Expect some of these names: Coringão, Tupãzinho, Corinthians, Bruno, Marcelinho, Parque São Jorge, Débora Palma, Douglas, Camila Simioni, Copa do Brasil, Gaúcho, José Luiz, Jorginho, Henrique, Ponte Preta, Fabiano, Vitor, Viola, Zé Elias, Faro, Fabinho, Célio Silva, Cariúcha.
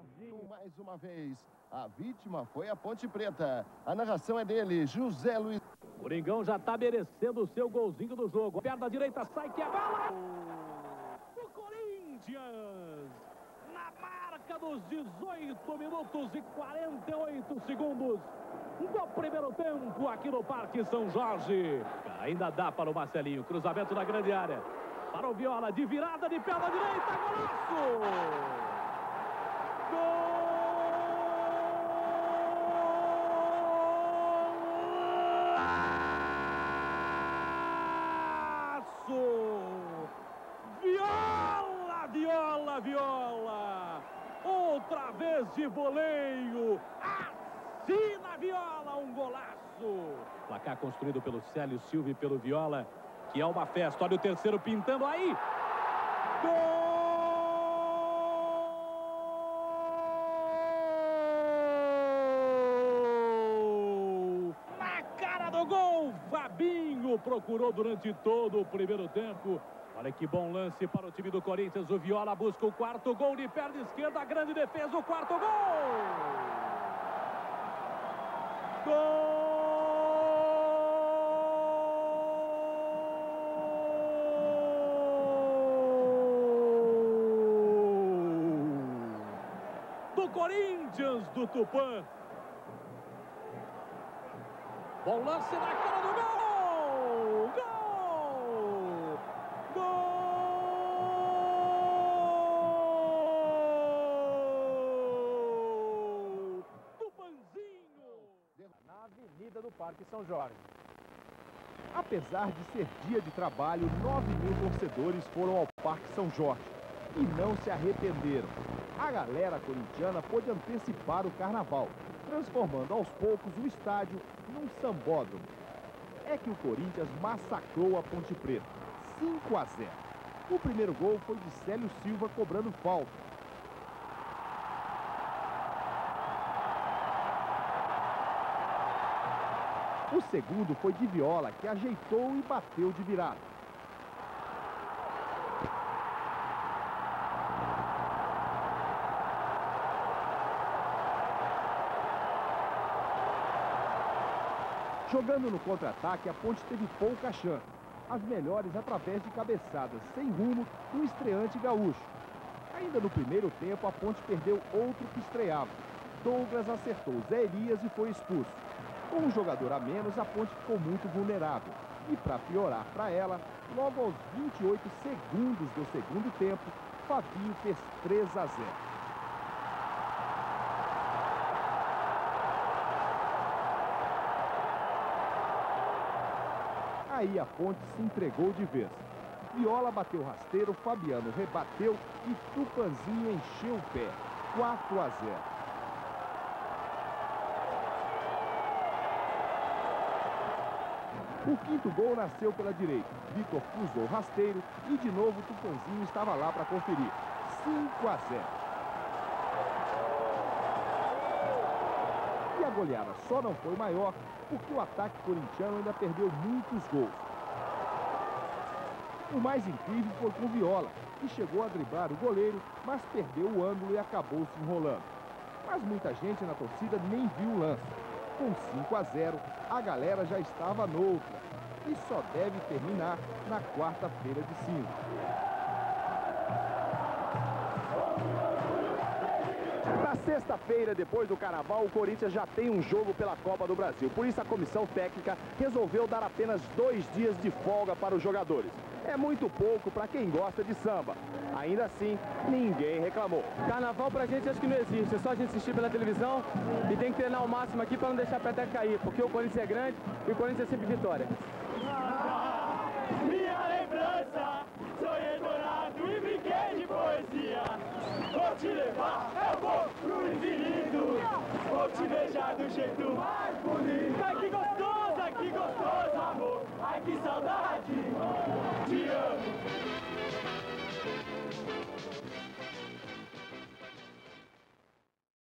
Jorginho, mais uma vez. A vítima foi a Ponte Preta. A narração é dele, José Luiz. Coringão já está merecendo o seu golzinho do jogo. Perna direita sai, que é bala. O Corinthians, na marca dos 18 minutos e 48 segundos. No primeiro tempo aqui no Parque São Jorge. Ainda dá para o Marcelinho. Cruzamento na grande área. Para o Viola, de virada de perna direita. Golaço! Viola, outra vez de voleio, assina Viola, um golaço. Placar construído pelo Célio Silva e pelo Viola, que é uma festa. Olha o terceiro pintando aí. Gol! Na cara do gol, Fabinho procurou durante todo o primeiro tempo. Olha que bom lance para o time do Corinthians. O Viola busca o quarto gol de perna esquerda. Grande defesa, o quarto gol! Gol! Do Corinthians, do Tupã. Bom lance na cara do gol! Do Parque São Jorge. Apesar de ser dia de trabalho, 9 mil torcedores foram ao Parque São Jorge e não se arrependeram. A galera corintiana pôde antecipar o carnaval, transformando aos poucos o estádio num sambódromo. É que o Corinthians massacrou a Ponte Preta, 5-0. O primeiro gol foi de Célio Silva cobrando falta. O segundo foi de Viola, que ajeitou e bateu de virada. Jogando no contra-ataque, a Ponte teve pouca chance. As melhores através de cabeçadas sem rumo do estreante gaúcho. Ainda no primeiro tempo, a Ponte perdeu outro que estreava. Douglas acertou Zé Elias e foi expulso. Com um jogador a menos, a Ponte ficou muito vulnerável. E para piorar para ela, logo aos 28 segundos do segundo tempo, Fabinho fez 3-0. Aí a Ponte se entregou de vez. Viola bateu rasteiro, Fabiano rebateu e Tupãzinho encheu o pé. 4-0. O quinto gol nasceu pela direita. Vitor cruzou o rasteiro e de novo o Tupãzinho estava lá para conferir. 5-0. E a goleada só não foi maior porque o ataque corintiano ainda perdeu muitos gols. O mais incrível foi com o Viola, que chegou a driblar o goleiro, mas perdeu o ângulo e acabou se enrolando. Mas muita gente na torcida nem viu o lance. Com 5-0, a galera já estava noutra e só deve terminar na quarta-feira de cinzas. Na sexta-feira, depois do Carnaval, o Corinthians já tem um jogo pela Copa do Brasil. Por isso, a comissão técnica resolveu dar apenas 2 dias de folga para os jogadores. É muito pouco para quem gosta de samba. Ainda assim, ninguém reclamou. Carnaval pra gente acho que não existe, é só a gente assistir pela televisão e tem que treinar o máximo aqui para não deixar a peteca cair, porque o Corinthians é grande e o Corinthians é sempre vitória. Minha lembrança, sonhei dourado e brinquei de poesia. Vou te levar, eu vou pro infinito, vou te beijar do jeito mais.